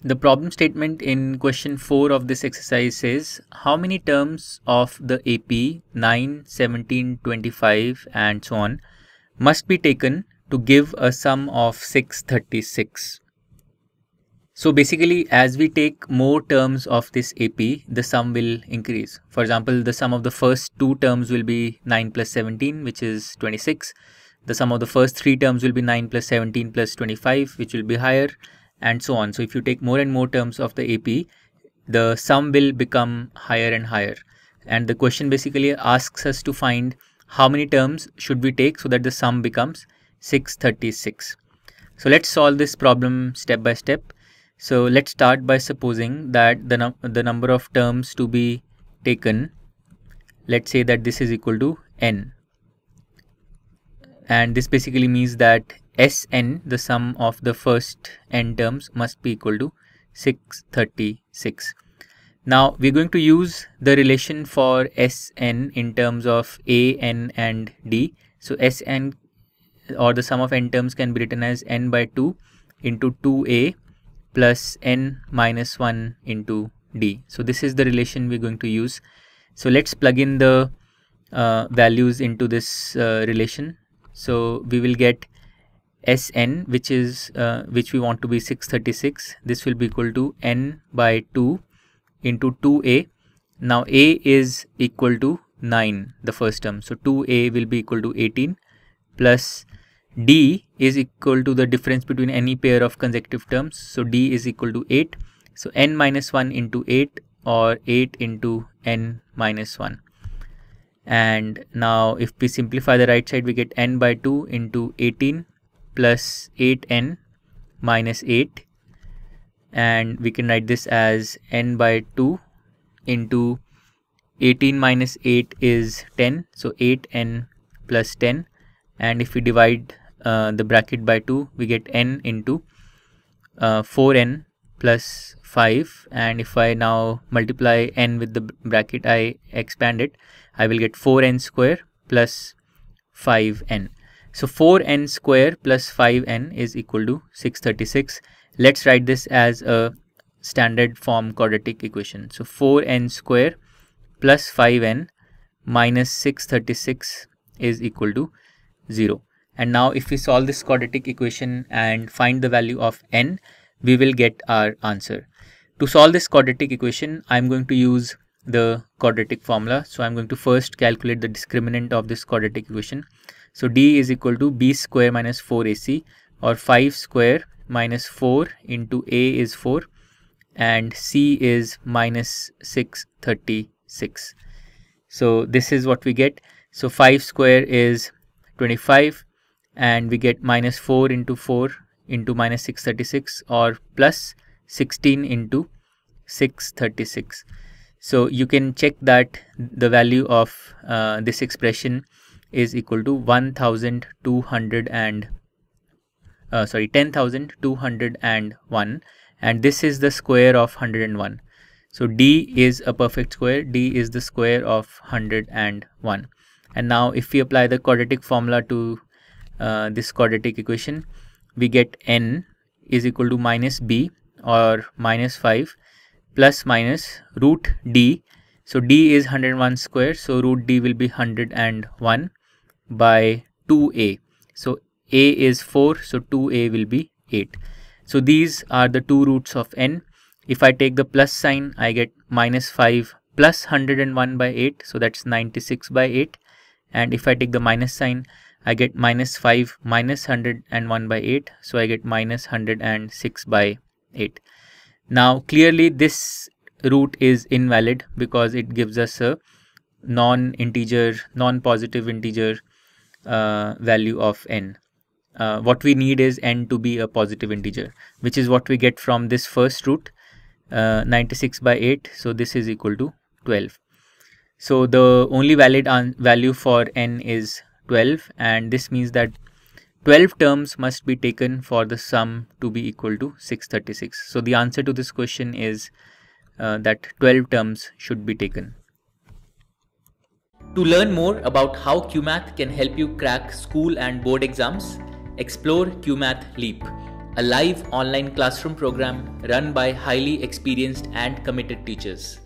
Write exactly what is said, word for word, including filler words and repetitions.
The problem statement in question four of this exercise says, how many terms of the A P nine, seventeen, twenty-five and so on must be taken to give a sum of six hundred thirty-six. So basically, as we take more terms of this A P, the sum will increase. For example, the sum of the first two terms will be nine plus seventeen, which is twenty-six. The sum of the first three terms will be nine plus seventeen plus twenty-five, which will be higher, and so on. So if you take more and more terms of the A P, the sum will become higher and higher. And the question basically asks us to find how many terms should we take so that the sum becomes six hundred thirty-six. So let's solve this problem step by step. So let's start by supposing that the, num the number of terms to be taken, let's say that this is equal to n. And this basically means that Sn, the sum of the first n terms, must be equal to six hundred thirty-six. Now we're going to use the relation for Sn in terms of a, n and d. So Sn, or the sum of n terms, can be written as n by two into two a plus n minus one into d. So this is the relation we're going to use. So let's plug in the uh, values into this uh, relation. So we will get Sn, which is uh, which we want to be six hundred thirty-six. This will be equal to n by two into two a. Now a is equal to nine, the first term, so two a will be equal to eighteen, plus d is equal to the difference between any pair of consecutive terms, so d is equal to eight. So n minus one into eight, or eight into n minus one. And now if we simplify the right side, we get n by two into eighteen plus eight n minus eight, and we can write this as n by two into eighteen minus eight is ten, so eight n plus ten, and if we divide uh, the bracket by two, we get n into uh, four n plus five, and if I now multiply n with the bracket, I expand it, I will get four n square plus five n. So four n square plus five n is equal to six hundred thirty-six. Let's write this as a standard form quadratic equation. So four n square plus five n minus six hundred thirty-six is equal to zero. And now if we solve this quadratic equation and find the value of n, we will get our answer. To solve this quadratic equation, I'm going to use the quadratic formula. So I'm going to first calculate the discriminant of this quadratic equation. So d is equal to b square minus four a c, or five square minus four into a is four, and c is minus six hundred thirty-six. So this is what we get. So five square is twenty-five, and we get minus four into four into minus six hundred thirty-six, or plus sixteen into six hundred thirty-six. So you can check that the value of uh, this expression is equal to one thousand two hundred and uh, sorry ten thousand two hundred one, and this is the square of one hundred one. So d is a perfect square. D is the square of one hundred one. And now if we apply the quadratic formula to uh, this quadratic equation, we get n is equal to minus b, or minus five, plus minus root d. So d is one hundred one square, so root d will be one hundred one by two a. So a is four, so two a will be eight. So these are the two roots of n. If I take the plus sign, I get minus five plus one hundred one by eight, so that's ninety-six by eight. And if I take the minus sign, I get minus five minus one hundred one by eight, so I get minus one hundred six by eight. Now clearly this root is invalid, because it gives us a non-integer, non-positive integer uh, value of n. Uh, what we need is n to be a positive integer, which is what we get from this first root, uh, ninety-six by eight, so this is equal to twelve. So the only valid value for n is twelve, and this means that twelve terms must be taken for the sum to be equal to six hundred thirty-six. So the answer to this question is Uh, that twelve terms should be taken. To learn more about how Cuemath can help you crack school and board exams, explore Cuemath Leap, a live online classroom program run by highly experienced and committed teachers.